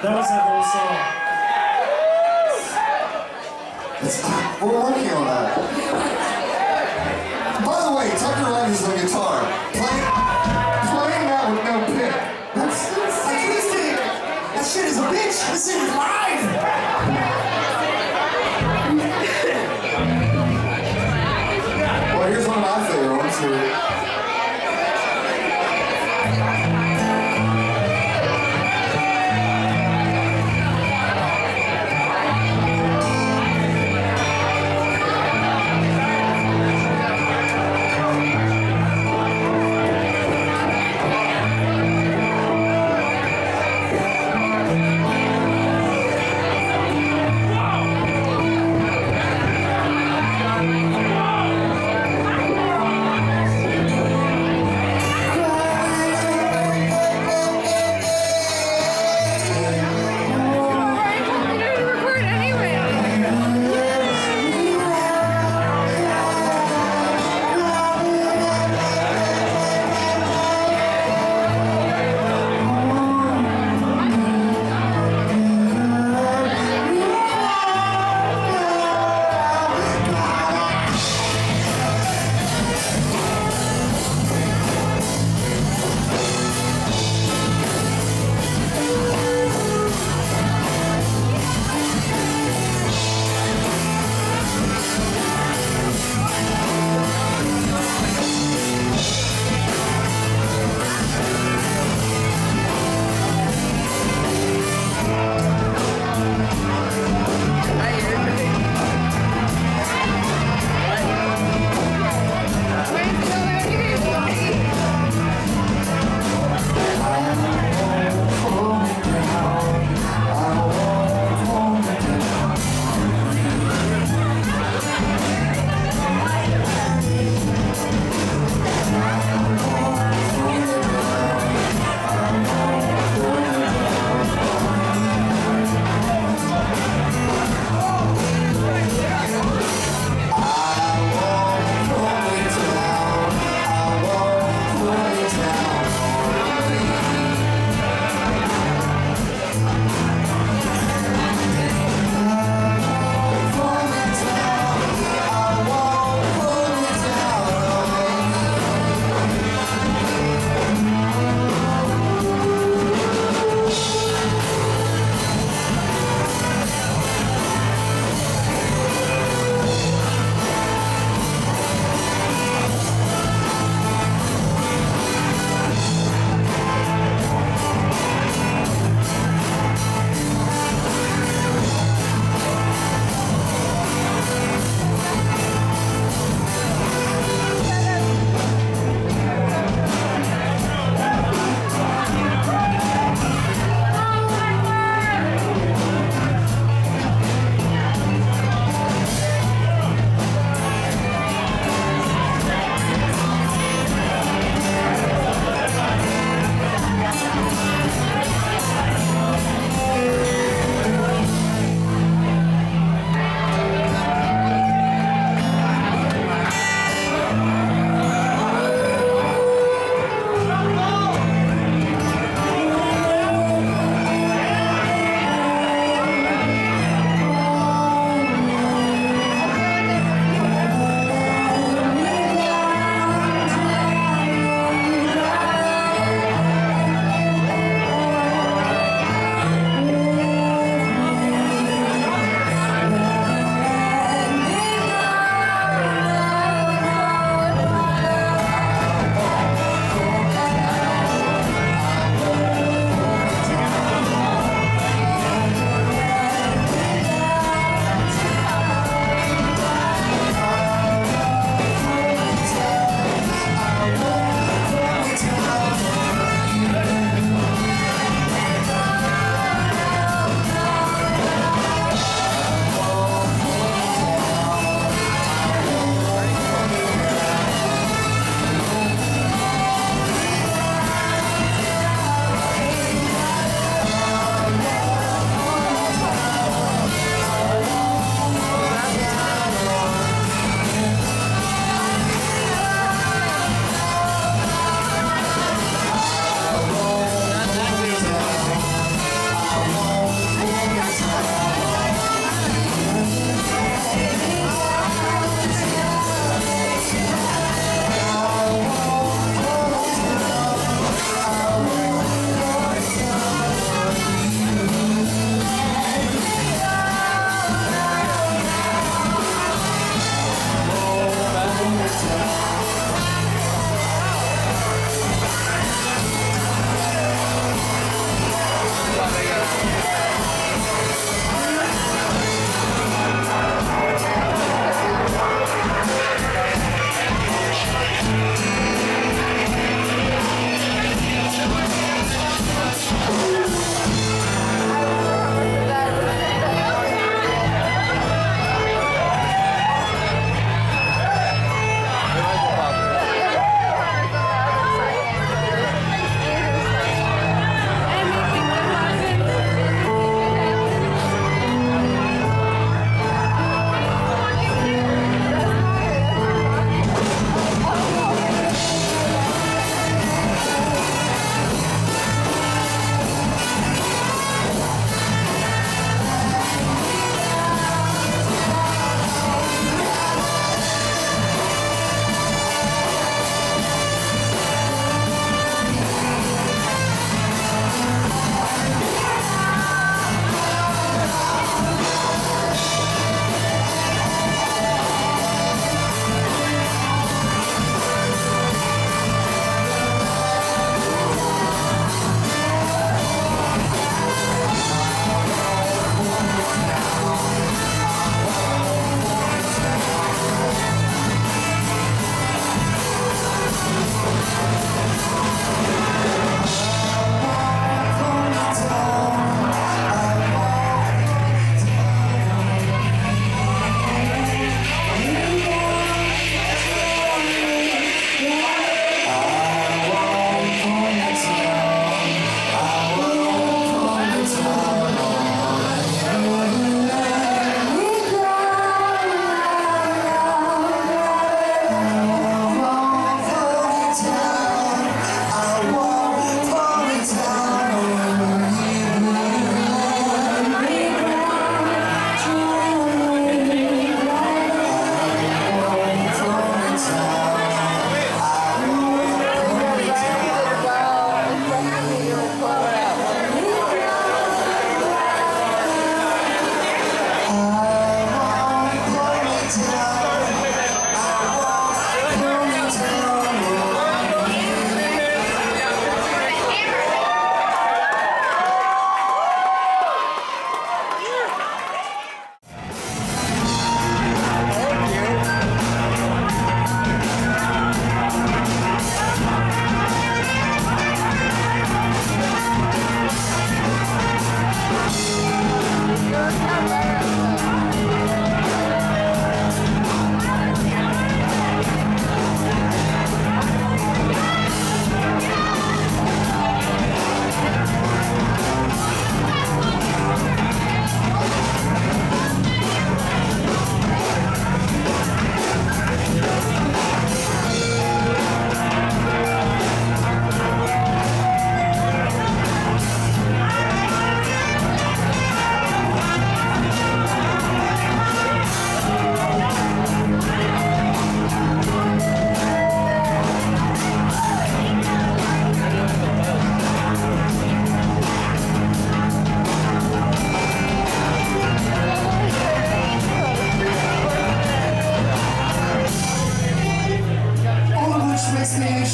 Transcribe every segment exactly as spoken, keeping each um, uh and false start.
That was that whole song. It's, we're working on that. By the way, Tucker Rogers on guitar. Playing, playing that with no pick. That's, that's, that's it. That shit is a bitch. This shit is live. Well, here's one of my favorite ones here.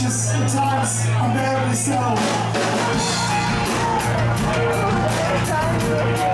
anxious at times, unbearably so.